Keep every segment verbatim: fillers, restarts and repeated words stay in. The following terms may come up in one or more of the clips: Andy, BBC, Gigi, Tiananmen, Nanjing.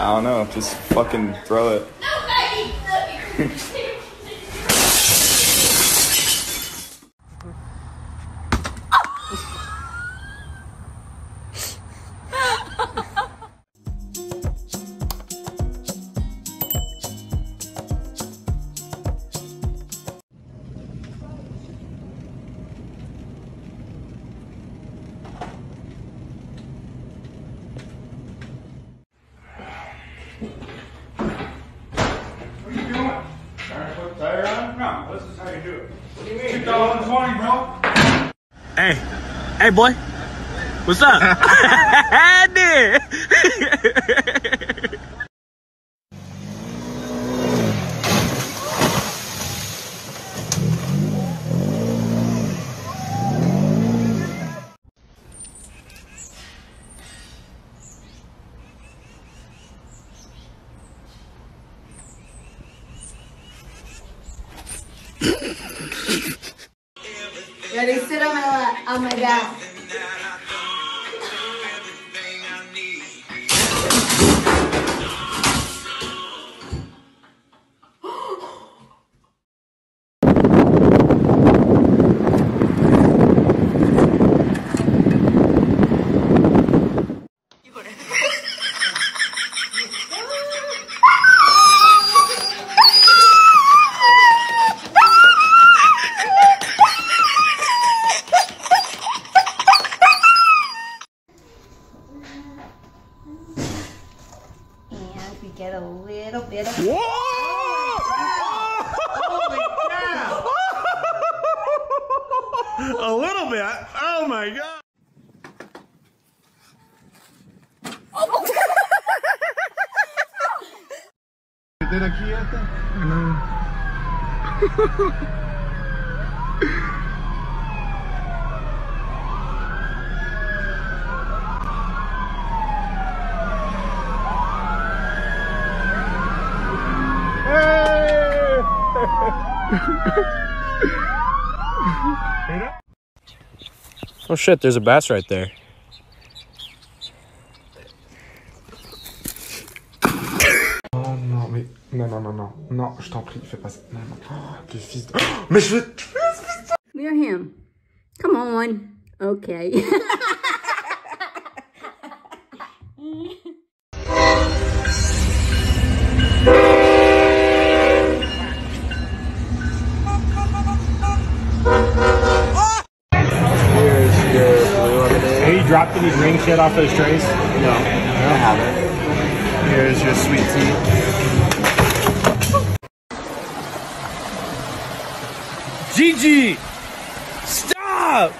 I don't know, just fucking throw it. Hey, hey boy, what's up? Andy! Ready, sit on my lap, on my back. Get a little bit of. Whoa! Oh my God. A little bit. Oh my God. Did I kill you? No. Oh shit, there's a bass right there. Oh non, mais... Non, non, non, non. Non, je t'en prie, fais pas ça. Non, non. Oh, quel fils de... Oh, mais je vais te... Near him. Come on. Okay. Dropped any green shit off those trays? No, I don't have it. Here's your sweet tea. Gigi! Stop!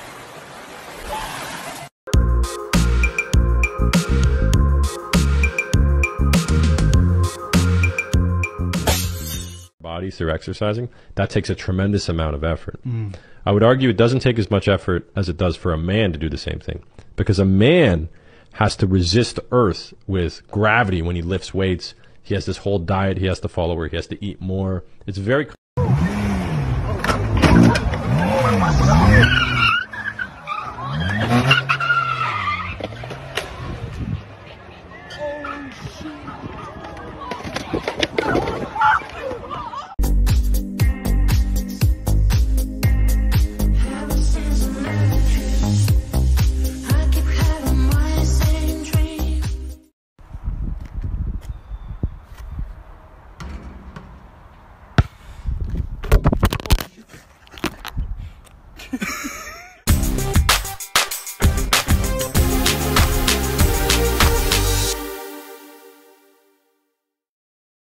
Bodies through exercising, that takes a tremendous amount of effort. Mm. I would argue it doesn't take as much effort as it does for a man to do the same thing, because a man has to resist the earth with gravity when he lifts weights. He has this whole diet he has to follow where he has to eat more. It's very... Oh, shit.